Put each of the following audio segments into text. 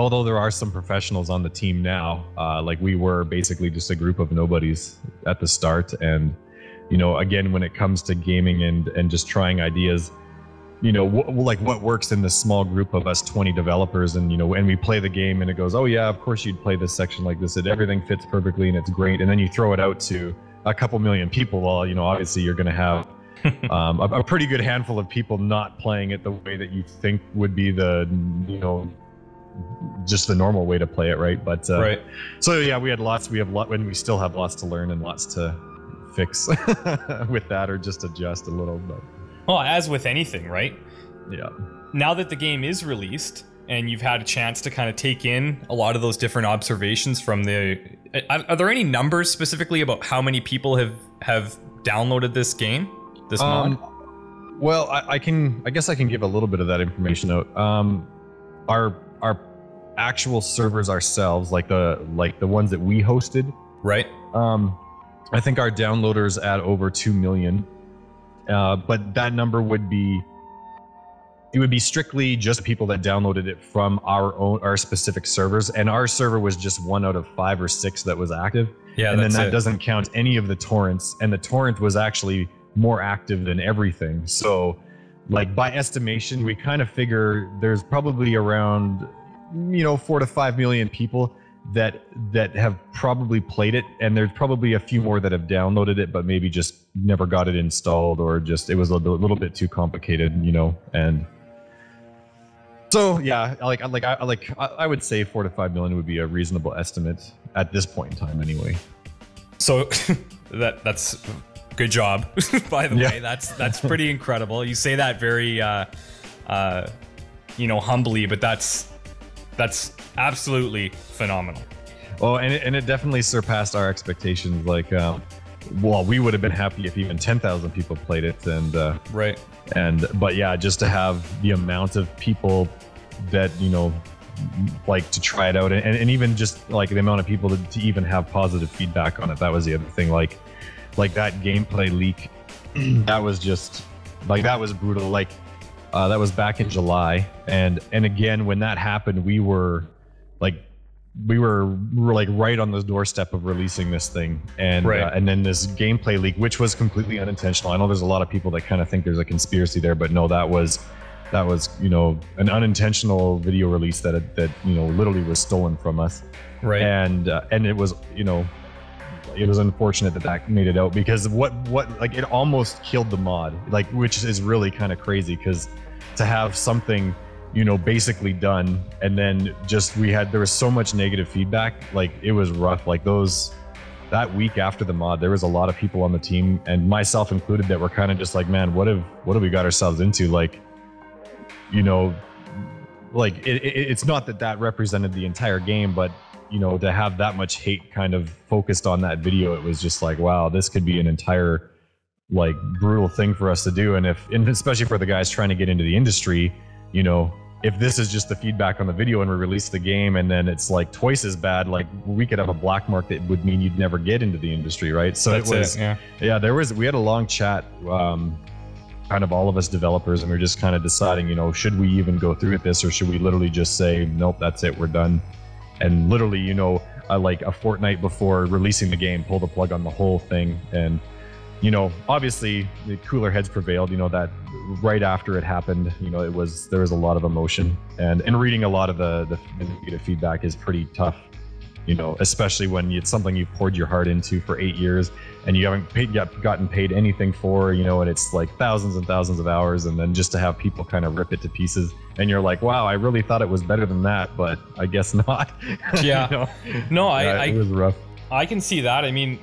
although there are some professionals on the team now, like we were basically just a group of nobodies at the start. And, you know, again, when it comes to gaming and just trying ideas, you know, like what works in this small group of us 20 developers, and, you know, and we play the game and it goes, oh yeah, of course you'd play this section like this. It, everything fits perfectly and it's great. And then you throw it out to a couple million people. Well, you know, obviously you're going to have a pretty good handful of people not playing it the way that you think would be the, you know, just the normal way to play it, right? But right. So yeah, we had lots. We have lot, and we still have lots to learn and lots to fix with that, or just adjust a little. But well, as with anything, right? Yeah. Now that the game is released and you've had a chance to kind of take in a lot of those different observations from the, are there any numbers specifically about how many people have downloaded this game? This mod? Well, I guess I can give a little bit of that information out. Our actual servers ourselves, like the ones that we hosted, right? I think our downloaders at over 2 million, but that number would be strictly just people that downloaded it from our specific servers, and our server was just one out of 5 or 6 that was active. Yeah, and then that doesn't count any of the torrents, and the torrent was actually more active than everything. So, like by estimation, we kind of figure there's probably around, you know, 4 to 5 million people that have probably played it, and there's probably a few more that have downloaded it, but maybe just never got it installed, or just it was a little bit too complicated, you know. And so yeah, I would say 4 to 5 million would be a reasonable estimate at this point in time, anyway. So that's. Good job, by the way. That's pretty incredible. You say that very, you know, humbly, but that's absolutely phenomenal. Oh, and it definitely surpassed our expectations. Like, well, we would have been happy if even 10,000 people played it, and right. And but yeah, just to have the amount of people that, you know, like to try it out, and even just like the amount of people to even have positive feedback on it. That was the other thing. Like that gameplay leak, that was just like, that was brutal. Like that was back in July, and again, when that happened, we were right on the doorstep of releasing this thing, and right. And then this gameplay leak, which was completely unintentional. I know there's a lot of people that kind of think there's a conspiracy there, but no, that was you know, an unintentional video release that you know, literally was stolen from us, right? And it was, you know. It was unfortunate that made it out, because what like it almost killed the mod, like, which is really kind of crazy, because to have something, you know, basically done, and then just there was so much negative feedback. Like it was rough. Like that week after the mod, there was a lot of people on the team, and myself included, that were kind of just like, man, what have we got ourselves into? Like, you know, like it's not that represented the entire game, but you know, to have that much hate kind of focused on that video, it was just like, wow, this could be an entire, like, brutal thing for us to do. And especially for the guys trying to get into the industry, you know, if this is just the feedback on the video and we release the game and then it's like twice as bad, like we could have a black mark that would mean you'd never get into the industry, right? So we had a long chat, kind of all of us developers, and we were just kind of deciding, you know, should we even go through with this, or should we literally just say, nope, that's it, we're done. And literally, you know, like a fortnight before releasing the game, pull the plug on the whole thing. And, you know, obviously the cooler heads prevailed, you know, that right after it happened, you know, there was a lot of emotion, and reading a lot of the negative feedback is pretty tough, you know, especially when it's something you've poured your heart into for 8 years and you haven't gotten paid anything for, you know, and it's like thousands and thousands of hours, and then just to have people kind of rip it to pieces, and you're like, wow, I really thought it was better than that, but I guess not. Yeah. You know? No, it was rough. I can see that. I mean,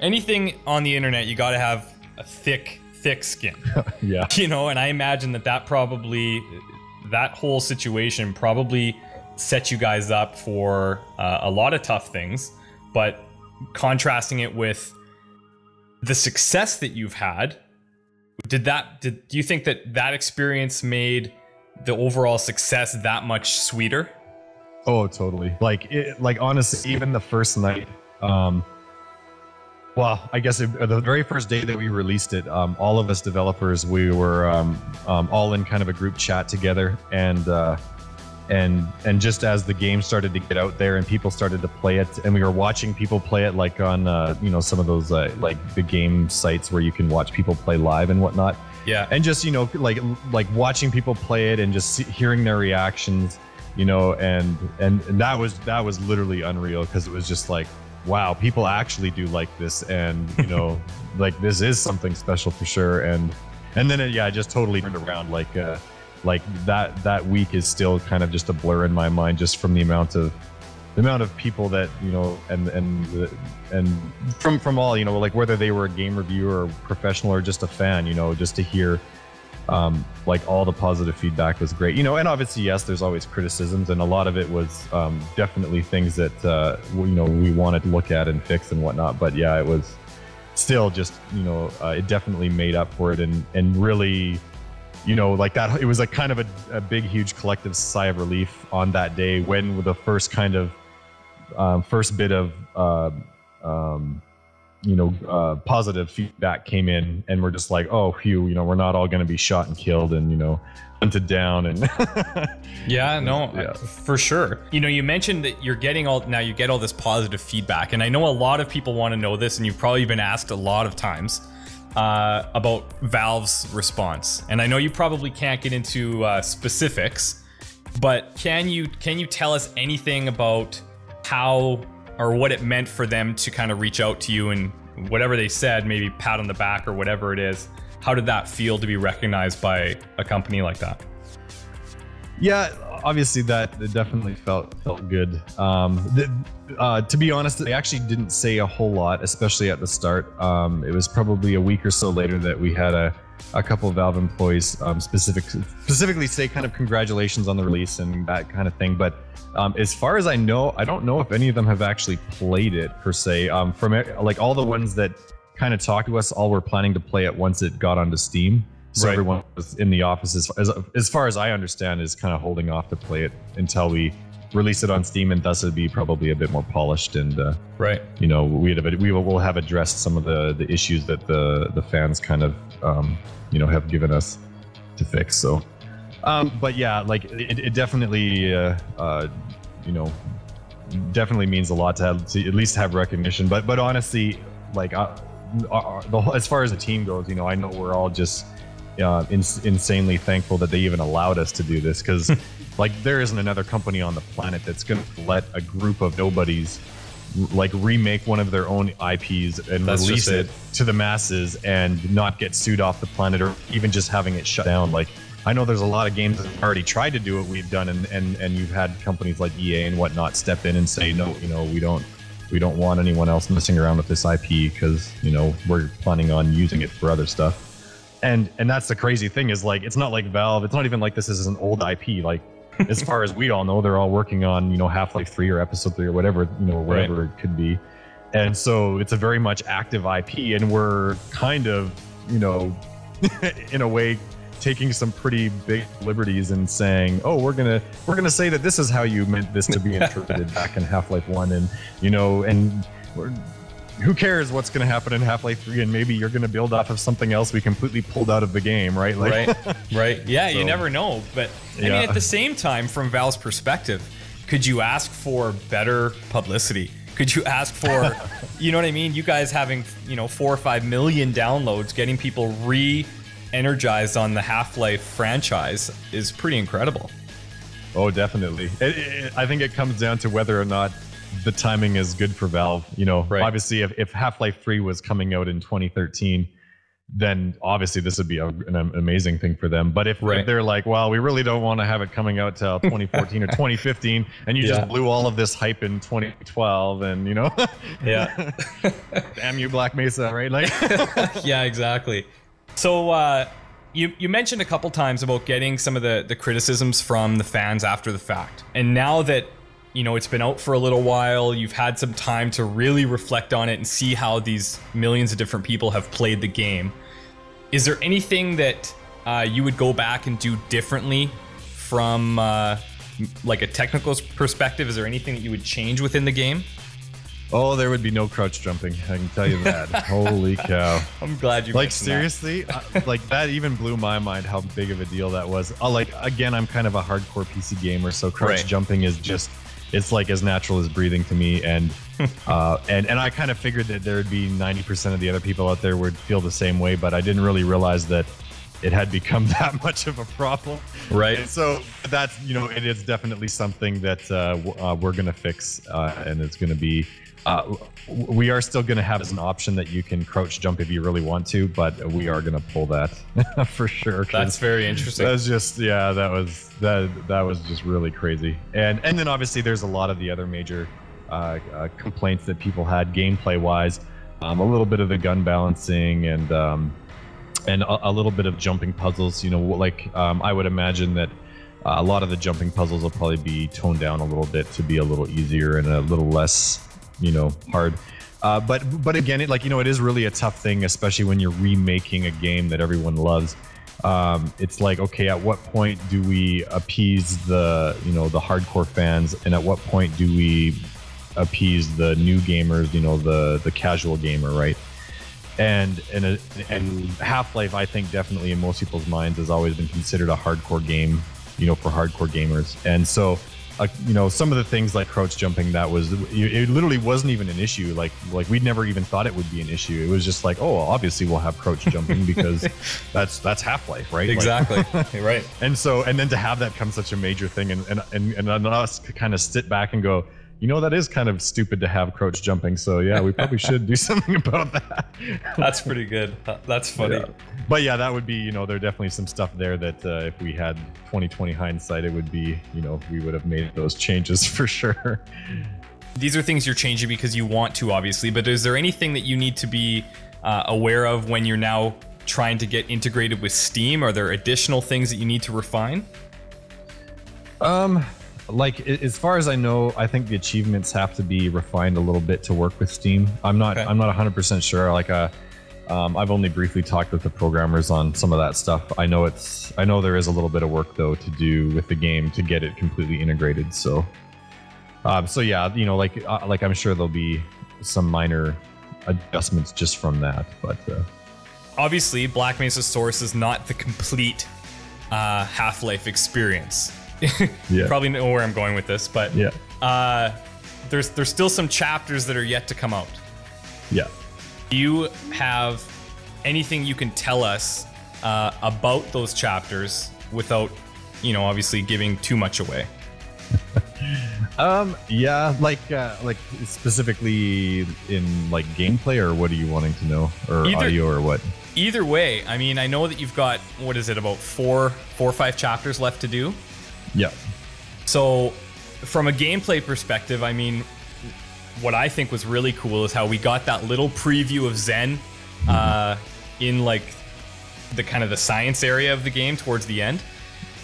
anything on the internet, you got to have a thick skin. Yeah. You know, and I imagine that probably, that whole situation probably set you guys up for a lot of tough things, but contrasting it with the success that you've had, do you think that experience made the overall success that much sweeter? Oh, totally. Like honestly, even the first night, well, I guess the very first day that we released it, all of us developers, we were all in kind of a group chat together, and And just as the game started to get out there and people started to play it, and we were watching people play it, like on you know, some of those like the game sites where you can watch people play live and whatnot. Yeah. And just, you know, like watching people play it and just hearing their reactions, you know, and that was literally unreal, because it was just like, wow, people actually do like this, and you know, like this is something special for sure. And then it, yeah, I just totally turned around, like that week is still kind of just a blur in my mind, just from the amount of people that, you know, and from all, you know, like whether they were a game reviewer or professional or just a fan, you know, just to hear like all the positive feedback was great, you know. And obviously, yes, there's always criticisms, and a lot of it was definitely things that you know, we wanted to look at and fix and whatnot. But yeah, it was still just, you know, it definitely made up for it, and really, you know, like that, it was like kind of a big, huge collective sigh of relief on that day when the first kind of first bit of you know, positive feedback came in, and we're just like, oh, phew, you know, we're not all going to be shot and killed and, you know, hunted down and yeah, no, yeah, for sure. You know, you mentioned that you're getting now you get all this positive feedback, and I know a lot of people want to know this, and you've probably been asked a lot of times about Valve's response, and I know you probably can't get into specifics, but can you tell us anything about how or what it meant for them to kind of reach out to you, and whatever they said, maybe pat on the back or whatever it is? How did that feel to be recognized by a company like that? Yeah, obviously that it definitely felt good. To be honest, they actually didn't say a whole lot, especially at the start. It was probably a week or so later that we had a couple of Valve employees specifically say kind of congratulations on the release and that kind of thing. But as far as I know, I don't know if any of them have actually played it per se. From like all the ones that kind of talked to us, all were planning to play it once it got onto Steam. So right, everyone was in the office, as far as I understand, is kind of holding off to play it until we release it on Steam, and thus it'd be probably a bit more polished, and right, you know, we'll have addressed some of the issues that the fans kind of you know, have given us to fix. So but yeah, like it definitely you know, definitely means a lot to at least have recognition. But honestly, like as far as the team goes, you know, I know we're all just insanely thankful that they even allowed us to do this, because like there isn't another company on the planet that's going to let a group of nobodies like remake one of their own IPs and release it to the masses and not get sued off the planet, or even just having it shut down. Like I know there's a lot of games that have already tried to do what we've done, and you've had companies like EA and whatnot step in and say, no, you know, we don't want anyone else messing around with this IP, because, you know, we're planning on using it for other stuff. And that's the crazy thing, is like, it's not like Valve, it's not even like this is an old IP. Like, as far as we all know, they're all working on, you know, Half-Life 3 or Episode 3 or whatever, you know, whatever right, it could be. And so it's a very much active IP, and we're kind of, you know, in a way, taking some pretty big liberties and saying, oh, we're gonna say that this is how you meant this to be interpreted back in Half-Life 1, and, you know, and we're, who cares what's going to happen in Half-Life 3, and maybe you're going to build off of something else we completely pulled out of the game, right? Like, right, right. Yeah, so, you never know. But I mean, at the same time, from Valve's perspective, could you ask for better publicity? Could you ask for, you know what I mean? You guys having, you know, 4 or 5 million downloads, getting people re-energized on the Half-Life franchise is pretty incredible. Oh, definitely. I think it comes down to whether or not the timing is good for Valve, you know. Right. Obviously, if Half-Life 3 was coming out in 2013, then obviously this would be an amazing thing for them. But if, right, if they're like, well, we really don't want to have it coming out till 2014 or 2015, and you yeah, just blew all of this hype in 2012, and you know, yeah, damn you, Black Mesa, right? Like, yeah, exactly. So you mentioned a couple times about getting some of the criticisms from the fans after the fact, and now that, you know, it's been out for a little while, you've had some time to really reflect on it and see how these millions of different people have played the game. Is there anything that you would go back and do differently from like a technical perspective? Is there anything that you would change within the game? Oh, there would be no crouch jumping. I can tell you that. Holy cow. I'm glad you mentioned seriously, that. Like that even blew my mind how big of a deal that was. Like again, I'm kind of a hardcore PC gamer, so crouch jumping is just, it's like as natural as breathing to me. And and I kind of figured that there would be 90% of the other people out there would feel the same way, but I didn't really realize that it had become that much of a problem. Right. And so that's, you know, it is definitely something that we're going to fix, and it's going to be, we are still going to have as an option that you can crouch jump if you really want to, but we are going to pull that for sure. That's very interesting. That's just, yeah, that was just really crazy. And then obviously there's a lot of the other major complaints that people had gameplay wise, a little bit of the gun balancing and a little bit of jumping puzzles, you know, like I would imagine that a lot of the jumping puzzles will probably be toned down a little bit to be a little easier and a little less, you know, hard. But again, it, like, you know, it is really a tough thing, especially when you're remaking a game that everyone loves. It's like, okay, at what point do we appease the, you know, the hardcore fans, and at what point do we appease the new gamers, you know, the casual gamer, right? And Half-Life, I think, definitely in most people's minds has always been considered a hardcore game, you know, for hardcore gamers. And so, you know, some of the things like crouch jumping, that was, it literally wasn't even an issue. Like we'd never even thought it would be an issue. It was just like, oh, obviously we'll have crouch jumping because that's Half-Life, right? Exactly, like, right. And so, and then to have that become such a major thing, and us kind of sit back and go, you know, that is kind of stupid to have crouch jumping. So yeah, we probably should do something about that. That's pretty good. That's funny. Yeah. But yeah, that would be, you know, there are definitely some stuff there that if we had 20/20 hindsight, it would be, you know, we would have made those changes for sure. These are things you're changing because you want to, obviously, but is there anything that you need to be aware of when you're now trying to get integrated with Steam? Are there additional things that you need to refine? Like, as far as I know, I think the achievements have to be refined a little bit to work with Steam. I'm not 100% sure. Like, I've only briefly talked with the programmers on some of that stuff. I know there is a little bit of work though to do with the game to get it completely integrated. So, so yeah, you know, like I'm sure there'll be some minor adjustments just from that. But obviously, Black Mesa Source is not the complete Half-Life experience. You probably know where I'm going with this, but yeah, there's still some chapters that are yet to come out. Yeah. Do you have anything you can tell us about those chapters without, you know, obviously giving too much away? Yeah, like specifically in like gameplay, or what are you wanting to know, or audio, or what? Either way, I mean, I know that you've got, what is it, about four or five chapters left to do. Yeah. So from a gameplay perspective, I mean, what I think was really cool is how we got that little preview of Zen in like the kind of the science area of the game towards the end,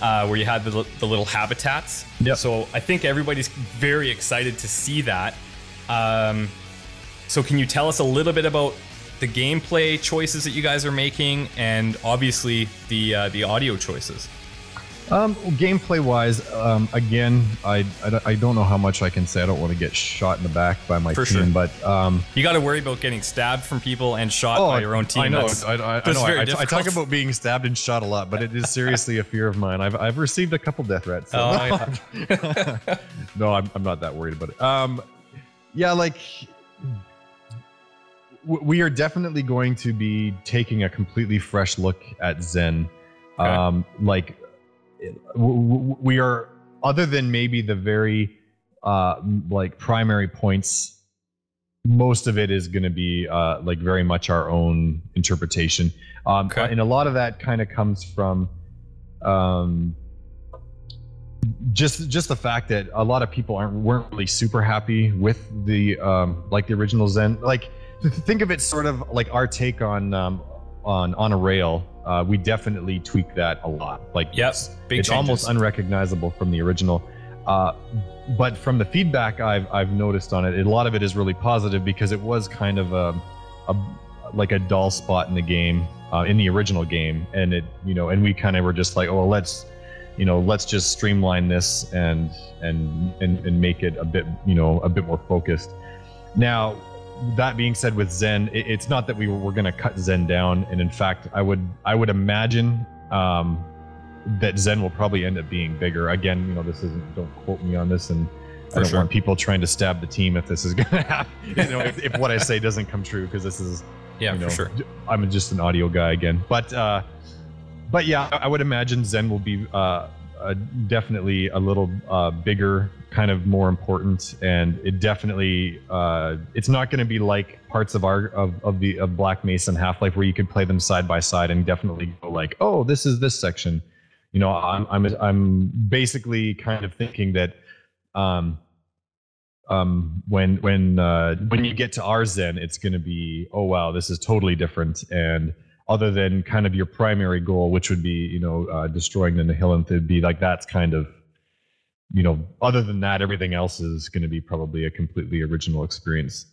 where you had the little habitats. Yep. So I think everybody's very excited to see that. So can you tell us a little bit about the gameplay choices that you guys are making, and obviously the audio choices? Gameplay wise, again, I don't know how much I can say. I don't want to get shot in the back by my team, sure. But you got to worry about getting stabbed from people and shot by your own team. I know. I talk about being stabbed and shot a lot, but it is seriously a fear of mine. I've received a couple death threats. So I'm not that worried about it. Yeah, like, we are definitely going to be taking a completely fresh look at Zen. Okay. Like, we are, other than maybe the very like primary points, most of it is going to be like very much our own interpretation. Okay. And a lot of that kind of comes from just the fact that a lot of people weren't really super happy with the like the original Zen. Like, think of it sort of like our take on a rail. We definitely tweak that a lot. Like, yes, it's almost unrecognizable from the original. But from the feedback I've noticed on it, a lot of it is really positive, because it was kind of a dull spot in the game, in the original game, and it, you know, and we kind of were just like, oh, well, let's, you know, let's just streamline this and make it a bit, you know, a bit more focused. Now, that being said, with Zen, it's not that we were going to cut Zen down, and in fact, I would imagine that Zen will probably end up being bigger. Again, you know, this isn't. Don't quote me on this, and I don't want people trying to stab the team if this is going to happen. You know, if what I say doesn't come true, because this is, yeah, you know, for sure. I'm just an audio guy again, but yeah, I would imagine Zen will be definitely a little bigger, kind of more important, and it definitely it's not going to be like parts of our of Black Mesa and Half-Life where you could play them side by side and definitely go like, oh, this is this section. You know, I'm basically kind of thinking that when you get to our Zen, it's going to be, oh wow, this is totally different. And other than kind of your primary goal, which would be, you know, destroying the Nihilanth, it'd be like, that's kind of, you know, other than that, everything else is going to be probably a completely original experience.